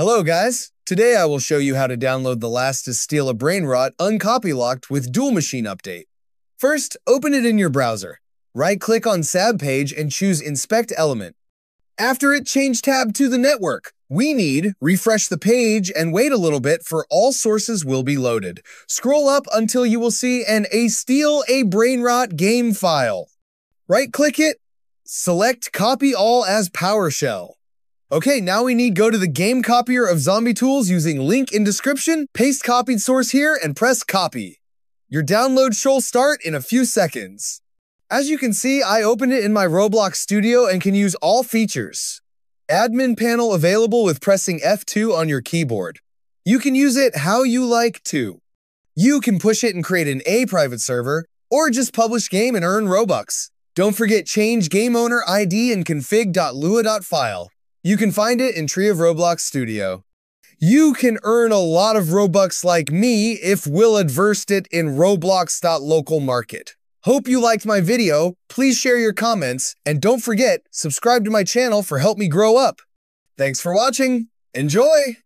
Hello guys, today I will show you how to download the last to steal a brain rot uncopylocked with Dual Machine update. First, open it in your browser. Right-click on SAB page and choose Inspect Element. After it, change tab to the network. We need refresh the page and wait a little bit for all sources will be loaded. Scroll up until you will see an A Steal a Brain Rot game file. Right-click it, select Copy All as PowerShell. Okay, now we need go to the game copier of Zombie Tools using link in description, paste copied source here, and press copy. Your download shall start in a few seconds. As you can see, I opened it in my Roblox Studio and can use all features. Admin panel available with pressing F2 on your keyboard. You can use it how you like to. You can push it and create an A private server, or just publish game and earn Robux. Don't forget change game owner ID in config.lua.file. You can find it in Tree of Roblox Studio. You can earn a lot of Robux like me if Will adversed it in Roblox.local market. Hope you liked my video, please share your comments, and don't forget, subscribe to my channel for help me grow up. Thanks for watching, enjoy!